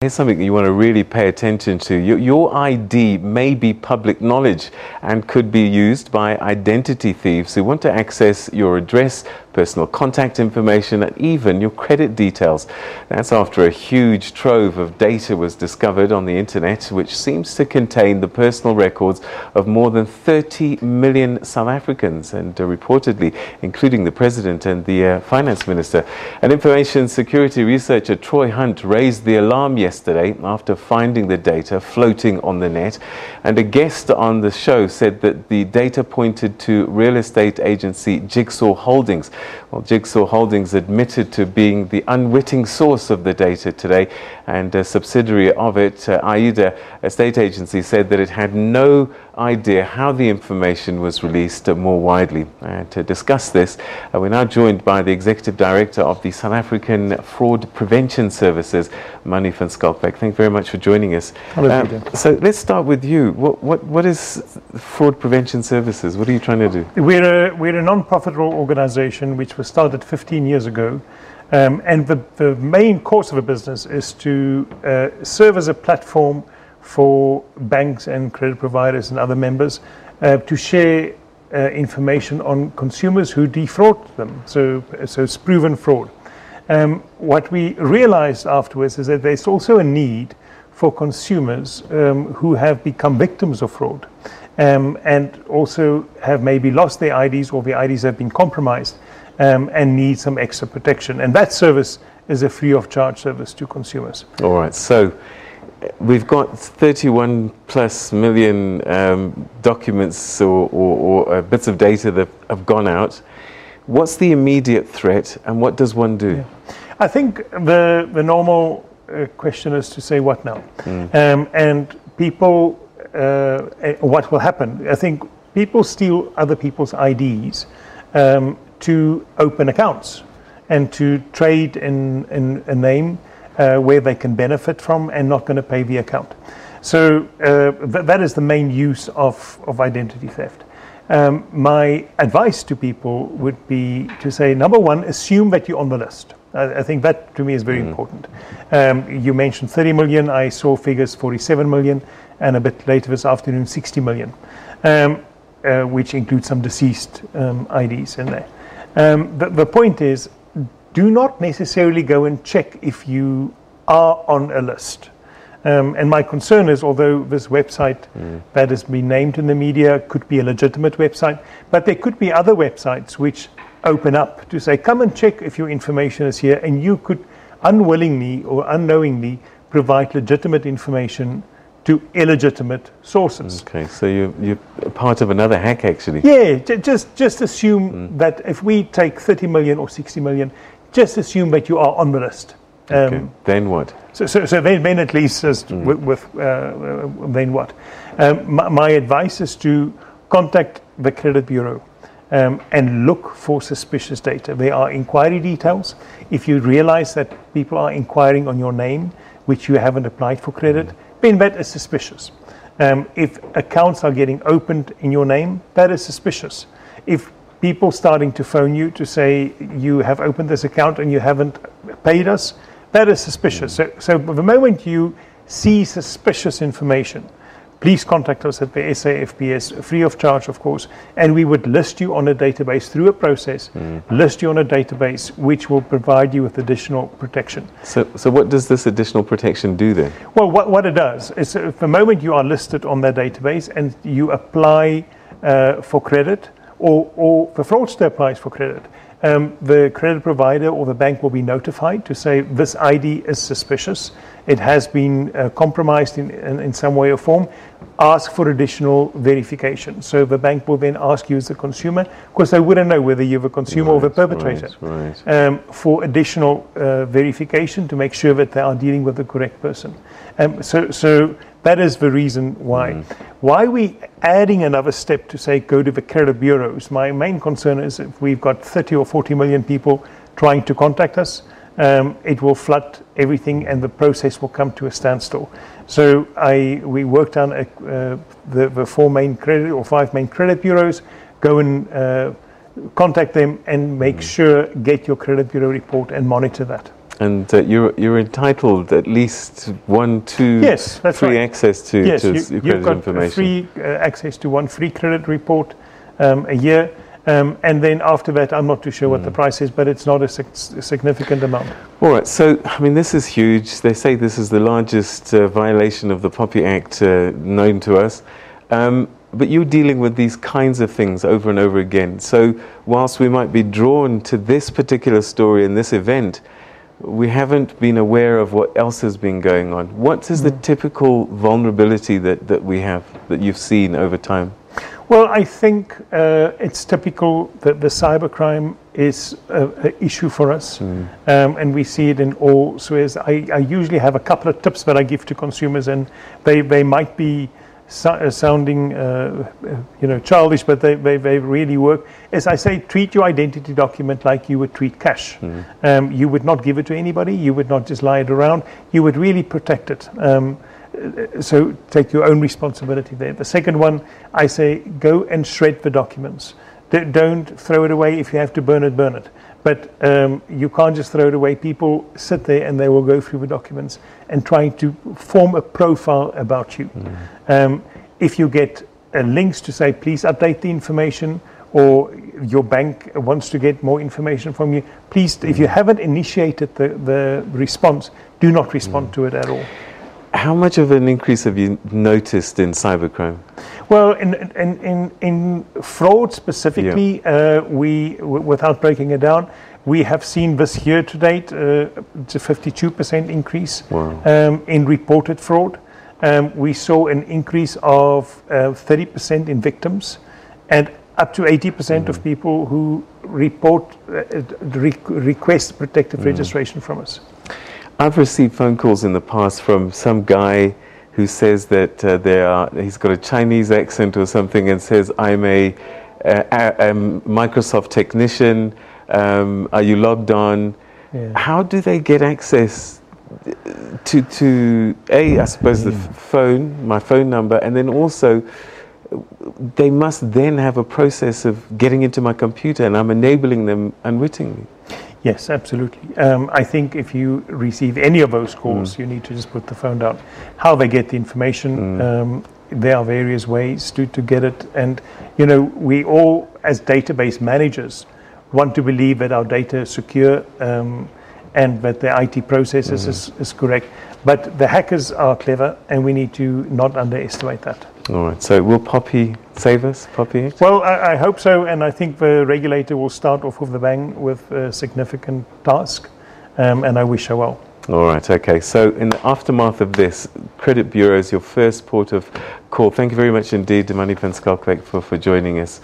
Here's something you want to really pay attention to. Your ID may be public knowledge and could be used by identity thieves who want to access your address, personal contact information and even your credit details. That's after a huge trove of data was discovered on the internet, which seems to contain the personal records of more than 30 million South Africans and reportedly including the President and the Finance Minister. And information security researcher Troy Hunt raised the alarm yesterday after finding the data floating on the net, and a guest on the show said that the data pointed to real estate agency Jigsaw Holdings. Well, Jigsaw Holdings admitted to being the unwitting source of the data today, and a subsidiary of it, AIDA, a state agency, said that it had no idea how the information was released more widely. To discuss this, we're now joined by the Executive Director of the South African Fraud Prevention Services, Manie van Schalkwyk. Thank you very much for joining us. So let's start with you. What is Fraud Prevention Services? What are you trying to do? We're a non-profitable organisation which was started 15 years ago, and the main course of a business is to serve as a platform for banks and credit providers and other members to share information on consumers who defraud them, so it's proven fraud. What we realized afterwards is that there's also a need for consumers who have become victims of fraud and also have maybe lost their IDs or their IDs have been compromised and need some extra protection. And that service is a free of charge service to consumers. All right, so we've got 31 plus million documents or bits of data that have gone out. What's the immediate threat and what does one do? Yeah. I think the normal question is to say what now? And people, what will happen? I think people steal other people's IDs to open accounts and to trade in a name where they can benefit from and not going to pay the account. So that is the main use of identity theft. My advice to people would be to say, number one, assume that you're on the list. I think that to me is very important. You mentioned 30 million, I saw figures 47 million and a bit later this afternoon 60 million, which includes some deceased IDs in there. The point is, do not necessarily go and check if you are on a list. And my concern is, although this website that has been named in the media could be a legitimate website, but there could be other websites which open up to say, come and check if your information is here, and you could unwillingly or unknowingly provide legitimate information to illegitimate sources. Okay, so you're part of another hack, actually. Yeah, just assume that if we take 30 million or 60 million, just assume that you are on the list. Okay. Then what? So then at least just then what? My advice is to contact the credit bureau and look for suspicious data. There are inquiry details. If you realize that people are inquiring on your name, which you haven't applied for credit, then that is suspicious. If accounts are getting opened in your name, that is suspicious. If people starting to phone you to say you have opened this account and you haven't paid us, that is suspicious. So the moment you see suspicious information, please contact us at the SAFPS, free of charge, of course, and we would list you on a database through a process, list you on a database which will provide you with additional protection. So what does this additional protection do then? Well, what it does is the moment you are listed on that database and you apply for credit, or the fraudster applies for credit, the credit provider or the bank will be notified to say this ID is suspicious, it has been compromised in some way or form, ask for additional verification. So the bank will then ask you as the consumer, because they wouldn't know whether you're the consumer or the perpetrator, for additional verification to make sure that they are dealing with the correct person. So that is the reason why. Why are we adding another step to say go to the credit bureaus? My main concern is if we've got 30 or 40 million people trying to contact us, it will flood everything and the process will come to a standstill. So we worked on the four main credit or five main credit bureaus, go and contact them and make sure, get your credit bureau report and monitor that. And you're entitled at least free access to one free credit report a year. And then after that, I'm not too sure what the price is, but it's not a significant amount. All right. So, I mean, this is huge. They say this is the largest violation of the Poppy Act known to us. But you're dealing with these kinds of things over and over again. So whilst we might be drawn to this particular story in this event, we haven't been aware of what else has been going on. What is the typical vulnerability that we have, that you've seen over time? Well, I think it's typical that the cybercrime is an issue for us, and we see it in all spheres. I usually have a couple of tips that I give to consumers, and they might be sounding childish, but they really work. As I say, treat your identity document like you would treat cash. You would not give it to anybody. You would not just lie it around. You would really protect it. So take your own responsibility there. The second one, I say, go and shred the documents. Don't throw it away. If you have to burn it, burn it. But you can't just throw it away. People sit there and they will go through the documents and try to form a profile about you. If you get links to say, please update the information, or your bank wants to get more information from you, please, if you haven't initiated the response, do not respond to it at all. How much of an increase have you noticed in cybercrime? Well, in fraud specifically, without breaking it down, we have seen this year to date a 52% increase in reported fraud. We saw an increase of 30% in victims, and up to 80% of people who report request protective registration from us. I've received phone calls in the past from some guy who says that he's got a Chinese accent or something, and says, I'm a Microsoft technician, are you logged on? How do they get access to I suppose the phone, my phone number, and then also they must then have a process of getting into my computer, and I'm enabling them unwittingly. Yes, absolutely. I think if you receive any of those calls, you need to just put the phone down. How they get the information, there are various ways to get it. And, you know, we all, as database managers, want to believe that our data is secure and that the IT processes is correct. But the hackers are clever, and we need to not underestimate that. All right. So will Poppy save us, Poppy Act? Well, I hope so, and I think the regulator will start off with a bang with a significant task, and I wish her well. All right. Okay. So in the aftermath of this, credit bureau is your first port of call. Thank you very much indeed, Manie van Schalkwyk, for joining us.